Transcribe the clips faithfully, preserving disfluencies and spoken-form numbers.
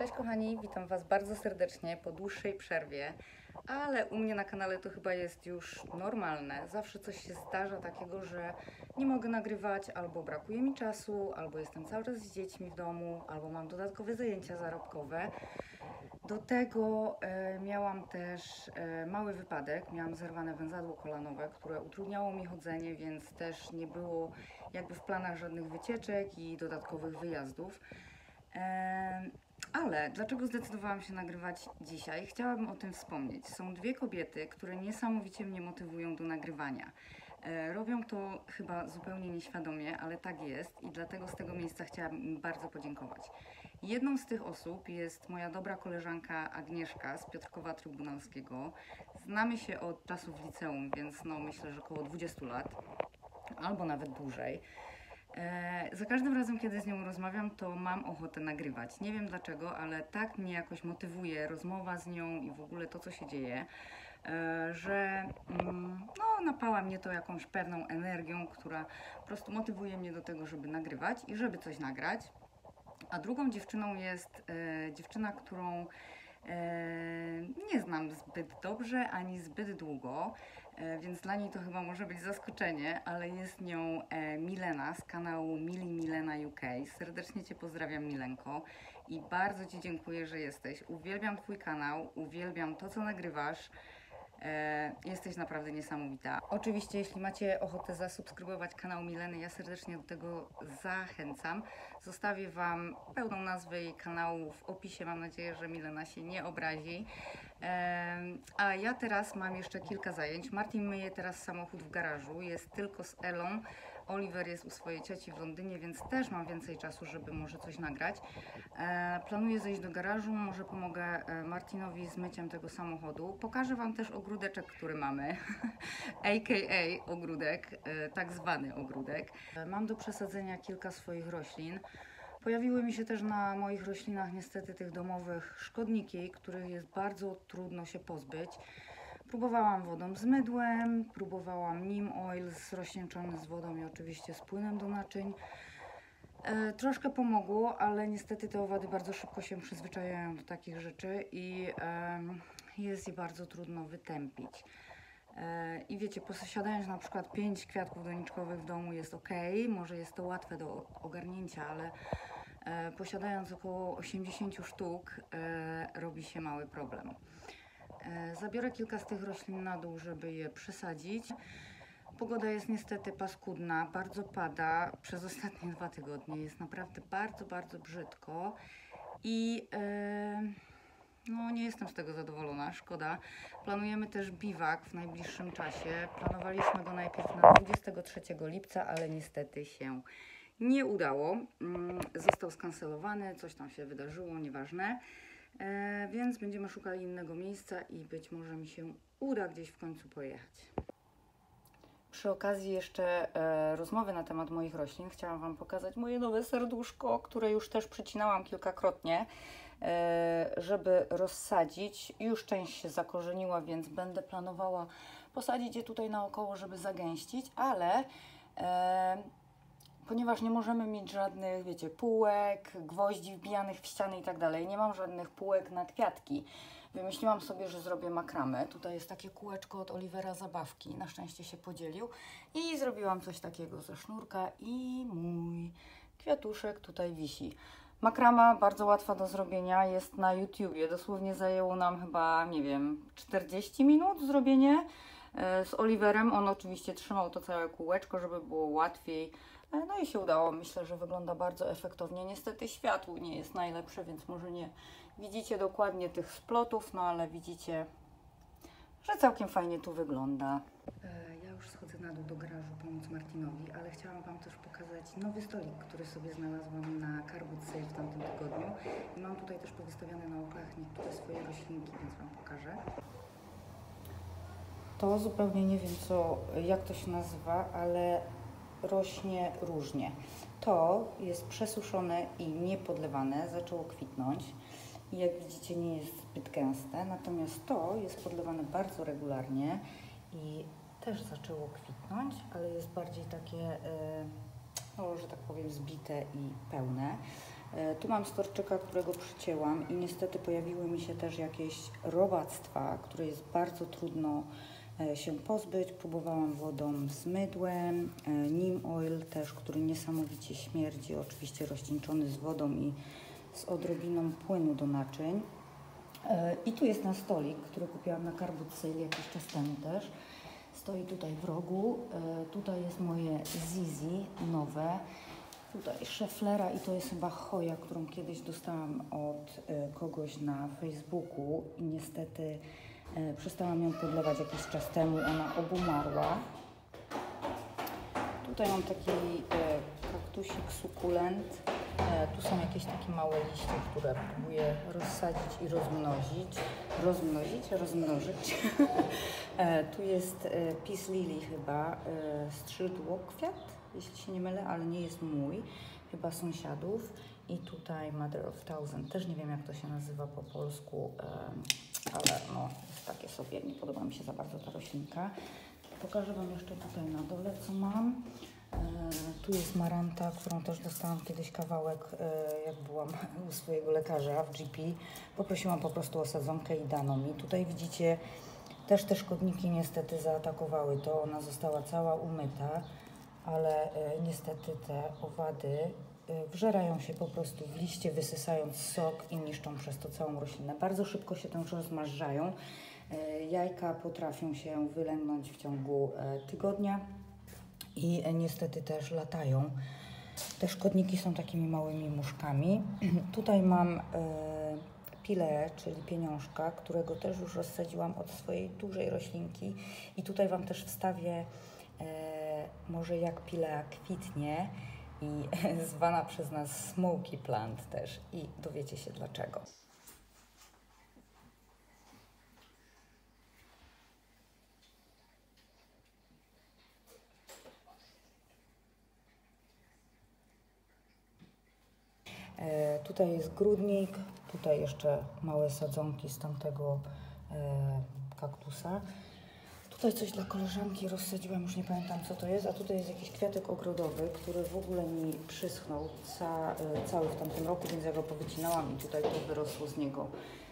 Cześć kochani, witam Was bardzo serdecznie po dłuższej przerwie, ale u mnie na kanale to chyba jest już normalne. Zawsze coś się zdarza takiego, że nie mogę nagrywać, albo brakuje mi czasu, albo jestem cały czas z dziećmi w domu, albo mam dodatkowe zajęcia zarobkowe. Do tego e, miałam też e, mały wypadek, miałam zerwane węzadło kolanowe, które utrudniało mi chodzenie, więc też nie było jakby w planach żadnych wycieczek i dodatkowych wyjazdów. E, Ale dlaczego zdecydowałam się nagrywać dzisiaj? Chciałabym o tym wspomnieć. Są dwie kobiety, które niesamowicie mnie motywują do nagrywania. E, robią to chyba zupełnie nieświadomie, ale tak jest i dlatego z tego miejsca chciałabym im bardzo podziękować. Jedną z tych osób jest moja dobra koleżanka Agnieszka z Piotrkowa Trybunalskiego. Znamy się od czasów liceum, więc no myślę, że około dwudziestu lat albo nawet dłużej. E, za każdym razem, kiedy z nią rozmawiam, to mam ochotę nagrywać. Nie wiem dlaczego, ale tak mnie jakoś motywuje rozmowa z nią i w ogóle to, co się dzieje, e, że mm, no, napała mnie to jakąś pewną energią, która po prostu motywuje mnie do tego, żeby nagrywać i żeby coś nagrać. A drugą dziewczyną jest e, dziewczyna, którą e, nie znam zbyt dobrze ani zbyt długo. Więc dla niej to chyba może być zaskoczenie, ale jest nią Milena z kanału Mili Milena U K. Serdecznie Cię pozdrawiam, Milenko, i bardzo Ci dziękuję, że jesteś. Uwielbiam Twój kanał, uwielbiam to, co nagrywasz. E, jesteś naprawdę niesamowita. Oczywiście, jeśli macie ochotę zasubskrybować kanał Mileny, ja serdecznie do tego zachęcam. Zostawię Wam pełną nazwę jej kanału w opisie. Mam nadzieję, że Milena się nie obrazi. E, a ja teraz mam jeszcze kilka zajęć. Martin myje teraz samochód w garażu. Jest tylko z Elą. Oliver jest u swojej cioci w Londynie, więc też mam więcej czasu, żeby może coś nagrać. E, planuję zejść do garażu, może pomogę Martinowi z myciem tego samochodu. Pokażę Wam też ogródeczek, który mamy, aka ogródek, e, tak zwany ogródek. E, mam do przesadzenia kilka swoich roślin. Pojawiły mi się też na moich roślinach niestety tych domowych szkodniki, których jest bardzo trudno się pozbyć. Próbowałam wodą z mydłem, próbowałam neem oil rozcieńczony z wodą i oczywiście z płynem do naczyń. E, troszkę pomogło, ale niestety te owady bardzo szybko się przyzwyczajają do takich rzeczy i e, jest je bardzo trudno wytępić. E, I wiecie, posiadając na przykład pięć kwiatków doniczkowych w domu jest ok, może jest to łatwe do ogarnięcia, ale e, posiadając około osiemdziesiąt sztuk e, robi się mały problem. Zabiorę kilka z tych roślin na dół, żeby je przesadzić. Pogoda jest niestety paskudna, bardzo pada przez ostatnie dwa tygodnie. Jest naprawdę bardzo, bardzo brzydko i yy, no, nie jestem z tego zadowolona, szkoda. Planujemy też biwak w najbliższym czasie. Planowaliśmy go najpierw na dwudziestego trzeciego lipca, ale niestety się nie udało. Yy, został skancelowany, coś tam się wydarzyło, nieważne. E, więc będziemy szukali innego miejsca i być może mi się uda gdzieś w końcu pojechać. Przy okazji jeszcze e, rozmowy na temat moich roślin chciałam Wam pokazać moje nowe serduszko, które już też przycinałam kilkakrotnie, e, żeby rozsadzić. Już część się zakorzeniła, więc będę planowała posadzić je tutaj naokoło, żeby zagęścić, ale e, ponieważ nie możemy mieć żadnych, wiecie, półek, gwoździ wbijanych w ściany i tak dalej. Nie mam żadnych półek na kwiatki. Wymyśliłam sobie, że zrobię makramę. Tutaj jest takie kółeczko od Olivera zabawki. Na szczęście się podzielił. I zrobiłam coś takiego ze sznurka i mój kwiatuszek tutaj wisi. Makrama bardzo łatwa do zrobienia. Jest na YouTubie. Dosłownie zajęło nam chyba, nie wiem, czterdzieści minut zrobienie z Oliverem. On oczywiście trzymał to całe kółeczko, żeby było łatwiej. No i się udało. Myślę, że wygląda bardzo efektownie. Niestety światło nie jest najlepsze, więc może nie widzicie dokładnie tych splotów, no ale widzicie, że całkiem fajnie tu wygląda. Ja już schodzę na dół do garażu pomóc Martinowi, ale chciałam Wam też pokazać nowy stolik, który sobie znalazłam na Car Boot Sale w tamtym tygodniu. I mam tutaj też powystawiane na oknach niektóre swoje roślinki, więc Wam pokażę. To zupełnie nie wiem, co, jak to się nazywa, ale rośnie różnie. To jest przesuszone i niepodlewane, zaczęło kwitnąć i jak widzicie nie jest zbyt gęste, natomiast to jest podlewane bardzo regularnie i też zaczęło kwitnąć, ale jest bardziej takie, no, że tak powiem, zbite i pełne. Tu mam storczyka, którego przycięłam i niestety pojawiły mi się też jakieś robactwa, które jest bardzo trudno się pozbyć. Próbowałam wodą z mydłem, neem oil też, który niesamowicie śmierdzi, oczywiście rozcieńczony z wodą i z odrobiną płynu do naczyń. I tu jest nasz stolik, który kupiłam na Car Boot Sale jakiś czas temu też. Stoi tutaj w rogu. Tutaj jest moje Zizi nowe. Tutaj Schaefflera i to jest chyba hoja, którą kiedyś dostałam od kogoś na Facebooku i niestety przestałam ją podlewać jakiś czas temu, ona obumarła. Tutaj mam taki kaktusik sukulent, tu są jakieś takie małe liście, które próbuję rozsadzić i rozmnozić, rozmnozić, rozmnożyć. Tu jest Peace Lily chyba, strzydłokwiat, jeśli się nie mylę, ale nie jest mój, chyba sąsiadów. I tutaj Mother of Thousand, też nie wiem jak to się nazywa po polsku, ale no jest takie sobie, nie podoba mi się za bardzo ta roślinka. Pokażę Wam jeszcze tutaj na dole co mam. Tu jest maranta, którą też dostałam kiedyś kawałek, jak byłam u swojego lekarza w G P. Poprosiłam po prostu o sadzonkę i dano mi. Tutaj widzicie też te szkodniki niestety zaatakowały to, ona została cała umyta. Ale y, niestety te owady y, wżerają się po prostu w liście, wysysając sok i niszczą przez to całą roślinę. Bardzo szybko się też rozmarzają. Y, jajka potrafią się wylęgnąć w ciągu y, tygodnia i y, niestety też latają. Te szkodniki są takimi małymi muszkami. Tutaj mam y, pile, czyli pieniążka, którego też już rozsadziłam od swojej dużej roślinki. I tutaj Wam też wstawię y, może jak pilea kwitnie i zwana przez nas Smoky Plant też i dowiecie się dlaczego. E, tutaj jest grudnik, tutaj jeszcze małe sadzonki z tamtego e, kaktusa. Tutaj coś dla koleżanki rozsadziłam, już nie pamiętam co to jest, a tutaj jest jakiś kwiatek ogrodowy, który w ogóle mi przyschnął ca, cały w tamtym roku, więc ja go powycinałam i tutaj to wyrosło z niego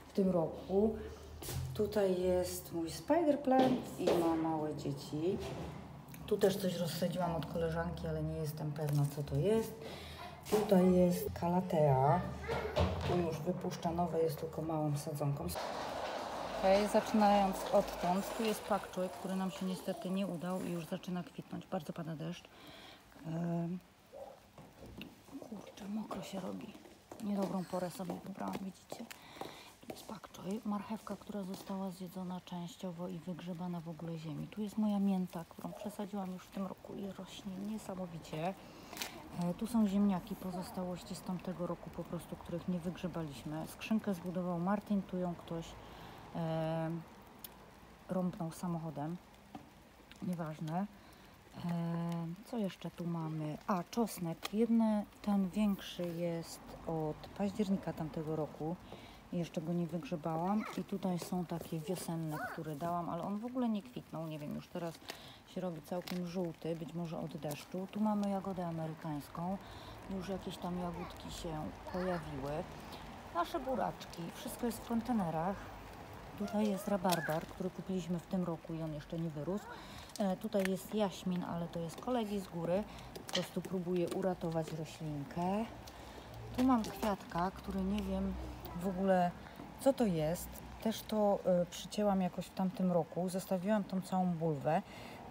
w tym roku. Tutaj jest mój spider plant i ma małe dzieci. Tu też coś rozsadziłam od koleżanki, ale nie jestem pewna co to jest. Tutaj jest kalatea, tu już wypuszcza nowe, jest tylko małą sadzonką. Okay, zaczynając odtąd, tu jest pak choi, który nam się niestety nie udał i już zaczyna kwitnąć. Bardzo pada deszcz. Kurczę, mokro się robi. Niedobrą porę sobie wybrałam, widzicie? Tu jest pak choi, marchewka, która została zjedzona częściowo i wygrzebana w ogóle ziemi. Tu jest moja mięta, którą przesadziłam już w tym roku i rośnie niesamowicie. Tu są ziemniaki, pozostałości z tamtego roku po prostu, których nie wygrzebaliśmy. Skrzynkę zbudował Martin, tu ją ktoś E, rąbnął samochodem, nieważne. E, co jeszcze tu mamy? A, czosnek. Jeden, ten większy jest od października tamtego roku. Jeszcze go nie wygrzebałam. I tutaj są takie wiosenne, które dałam, ale on w ogóle nie kwitnął. Nie wiem, już teraz się robi całkiem żółty, być może od deszczu. Tu mamy jagodę amerykańską. Już jakieś tam jagódki się pojawiły. Nasze buraczki. Wszystko jest w kontenerach. Tutaj jest rabarbar, który kupiliśmy w tym roku i on jeszcze nie wyrósł. E, tutaj jest jaśmin, ale to jest kolegi z góry. Po prostu próbuję uratować roślinkę. Tu mam kwiatka, który nie wiem w ogóle co to jest. Też to e, przycięłam jakoś w tamtym roku. Zostawiłam tą całą bulwę.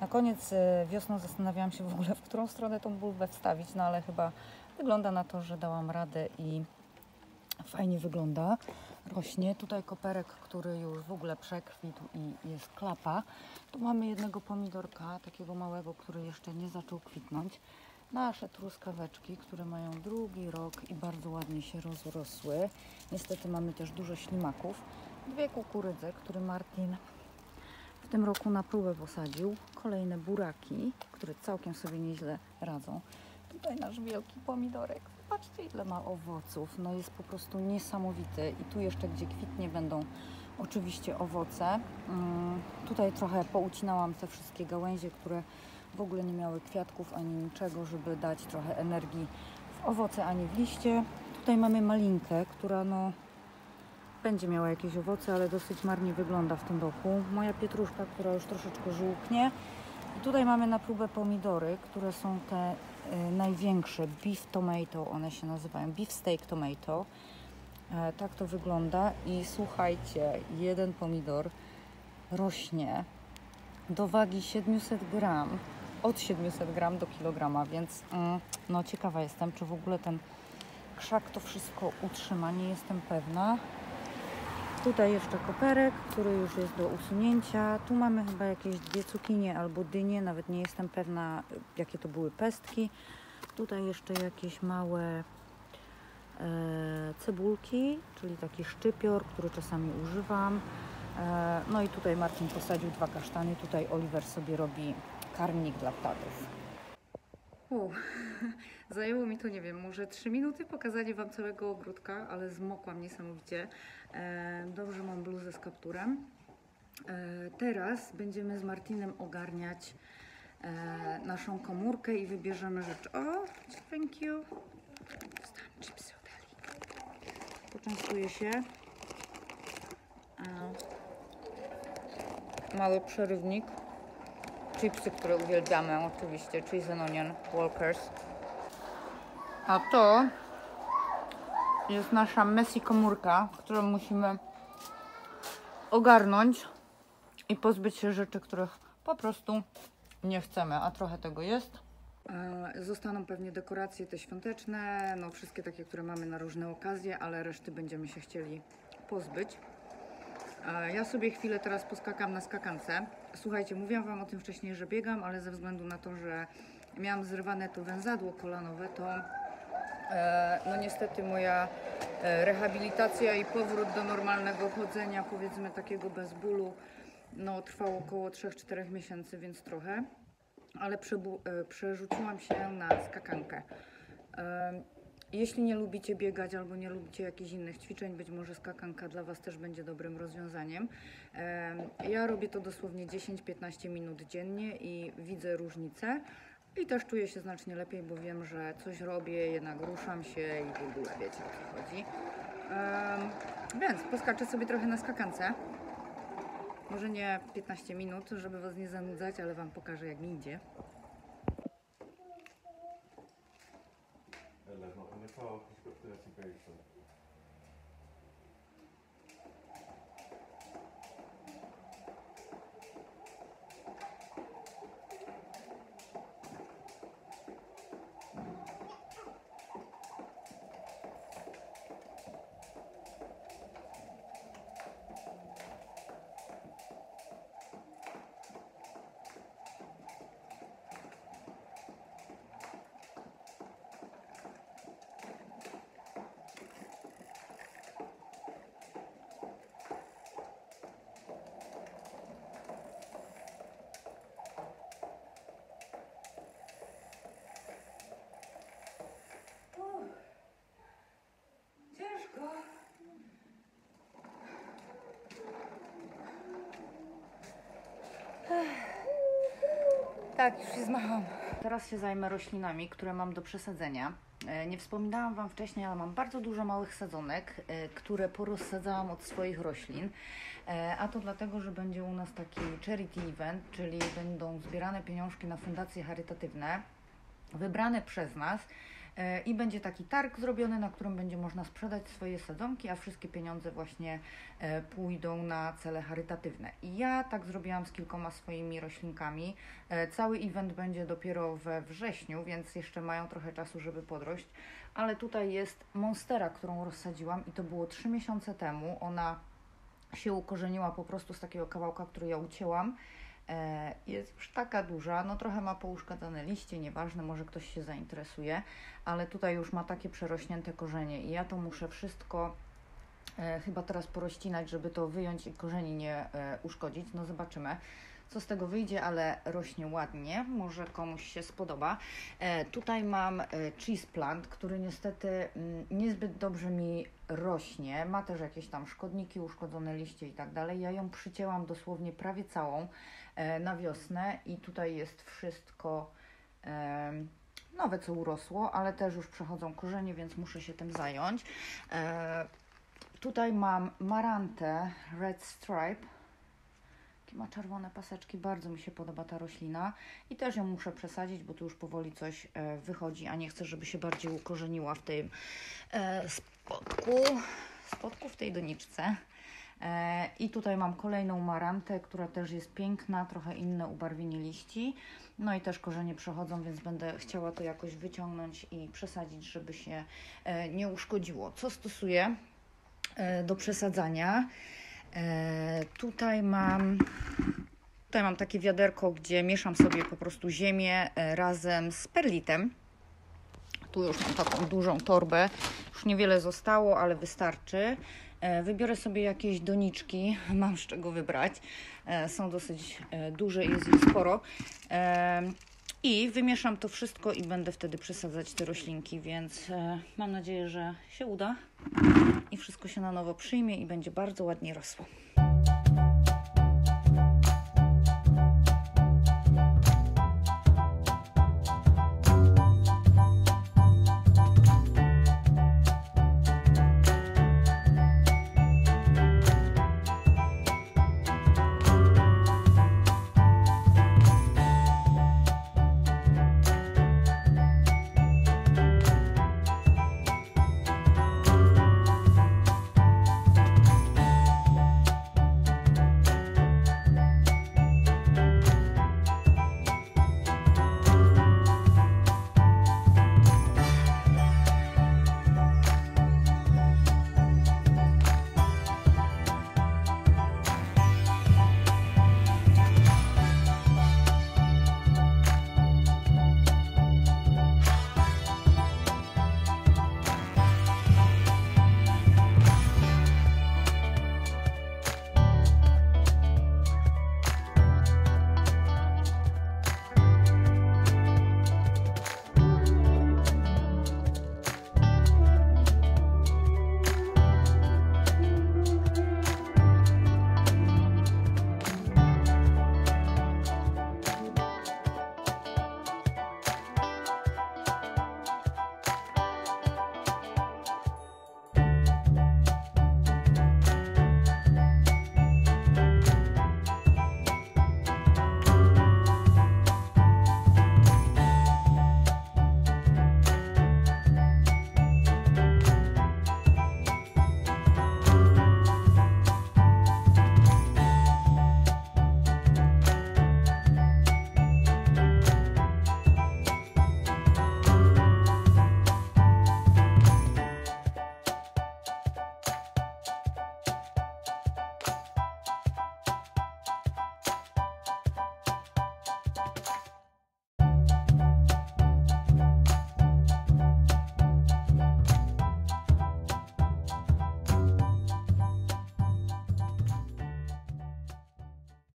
Na koniec e, wiosną zastanawiałam się w ogóle, w którą stronę tą bulwę wstawić, no ale chyba wygląda na to, że dałam radę i fajnie wygląda, rośnie. Tutaj koperek, który już w ogóle przekwitł i jest klapa. Tu mamy jednego pomidorka, takiego małego, który jeszcze nie zaczął kwitnąć. Nasze truskaweczki, które mają drugi rok i bardzo ładnie się rozrosły. Niestety mamy też dużo ślimaków. Dwie kukurydze, które Martin w tym roku na próbę posadził. Kolejne buraki, które całkiem sobie nieźle radzą. Tutaj nasz wielki pomidorek. Patrzcie ile ma owoców, no jest po prostu niesamowity i tu jeszcze gdzie kwitnie będą oczywiście owoce. Hmm, tutaj trochę poucinałam te wszystkie gałęzie, które w ogóle nie miały kwiatków ani niczego, żeby dać trochę energii w owoce, ani w liście. Tutaj mamy malinkę, która no będzie miała jakieś owoce, ale dosyć marnie wygląda w tym roku. Moja pietruszka, która już troszeczkę żółknie. I tutaj mamy na próbę pomidory, które są te y, największe. Beef tomato one się nazywają. Beef steak tomato. E, tak to wygląda. I słuchajcie, jeden pomidor rośnie do wagi siedmiuset gram. Od siedmiuset gram do kilograma, więc mm, no ciekawa jestem, czy w ogóle ten krzak to wszystko utrzyma. Nie jestem pewna. Tutaj jeszcze koperek, który już jest do usunięcia. Tu mamy chyba jakieś dwie cukinie albo dynie. Nawet nie jestem pewna, jakie to były pestki. Tutaj jeszcze jakieś małe e, cebulki, czyli taki szczypior, który czasami używam. E, no i tutaj Martin posadził dwa kasztany. Tutaj Oliver sobie robi karmnik dla ptaków. U, zajęło mi to, nie wiem, może trzy minuty pokazanie Wam całego ogródka, ale zmokłam niesamowicie. E, dobrze mam bluzę z kapturem. E, teraz będziemy z Martinem ogarniać e, naszą komórkę i wybierzemy rzeczy. O, thank you. Dostałam chipsy od Eli. Poczęstuję się. E, mały przerywnik. Chipsy, które uwielbiamy, oczywiście, cheese and onion, Walkers. A to jest nasza messy komórka, którą musimy ogarnąć i pozbyć się rzeczy, których po prostu nie chcemy, a trochę tego jest. Zostaną pewnie dekoracje te świąteczne, no wszystkie takie, które mamy na różne okazje, ale reszty będziemy się chcieli pozbyć. Ja sobie chwilę teraz poskakam na skakance. Słuchajcie, mówiłam Wam o tym wcześniej, że biegam, ale ze względu na to, że miałam zrywane to węzadło kolanowe, to e, no niestety moja e, rehabilitacja i powrót do normalnego chodzenia, powiedzmy takiego bez bólu, no trwało około trzech do czterech miesięcy, więc trochę, ale e, przerzuciłam się na skakankę. E, Jeśli nie lubicie biegać albo nie lubicie jakichś innych ćwiczeń, być może skakanka dla Was też będzie dobrym rozwiązaniem. Ja robię to dosłownie dziesięć do piętnastu minut dziennie i widzę różnicę. I też czuję się znacznie lepiej, bo wiem, że coś robię, jednak ruszam się i w ogóle wiecie, o co chodzi. Więc poskaczę sobie trochę na skakance. Może nie piętnaście minut, żeby Was nie zanudzać, ale Wam pokażę, jak mi idzie. Oh, he's got thirty bags on. Tak, już się zmacham. Teraz się zajmę roślinami, które mam do przesadzenia. Nie wspominałam Wam wcześniej, ale mam bardzo dużo małych sadzonek, które porozsadzałam od swoich roślin. A to dlatego, że będzie u nas taki charity event, czyli będą zbierane pieniążki na fundacje charytatywne, wybrane przez nas. I będzie taki targ zrobiony, na którym będzie można sprzedać swoje sadzonki, a wszystkie pieniądze właśnie pójdą na cele charytatywne. I ja tak zrobiłam z kilkoma swoimi roślinkami. Cały event będzie dopiero we wrześniu, więc jeszcze mają trochę czasu, żeby podrość. Ale tutaj jest monstera, którą rozsadziłam i to było trzy miesiące temu. Ona się ukorzeniła po prostu z takiego kawałka, który ja ucięłam. Jest już taka duża, no trochę ma pouszkadzane liście, nieważne, może ktoś się zainteresuje, ale tutaj już ma takie przerośnięte korzenie i ja to muszę wszystko e, chyba teraz porościnać, żeby to wyjąć i korzeni nie e, uszkodzić. No zobaczymy, co z tego wyjdzie, ale rośnie ładnie, może komuś się spodoba. E, tutaj mam e, cheese plant, który niestety m, niezbyt dobrze mi rośnie, ma też jakieś tam szkodniki, uszkodzone liście i tak dalej. Ja ją przycięłam dosłownie prawie całą e, na wiosnę i tutaj jest wszystko e, nowe, co urosło, ale też już przechodzą korzenie, więc muszę się tym zająć. E, tutaj mam marantę Red Stripe. Ma czerwone paseczki, bardzo mi się podoba ta roślina i też ją muszę przesadzić, bo tu już powoli coś wychodzi, a nie chcę, żeby się bardziej ukorzeniła w tym spodku, spodku w tej doniczce. I tutaj mam kolejną marantę, która też jest piękna, trochę inne ubarwienie liści, no i też korzenie przechodzą, więc będę chciała to jakoś wyciągnąć i przesadzić, żeby się nie uszkodziło. Co stosuję do przesadzania? E, tutaj mam, tutaj mam takie wiaderko, gdzie mieszam sobie po prostu ziemię e, razem z perlitem. Tu już mam taką dużą torbę, już niewiele zostało, ale wystarczy. E, wybiorę sobie jakieś doniczki, mam z czego wybrać, e, są dosyć e, duże i jest ich sporo. E, I wymieszam to wszystko i będę wtedy przesadzać te roślinki, więc e, mam nadzieję, że się uda i wszystko się na nowo przyjmie i będzie bardzo ładnie rosło.